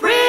breath.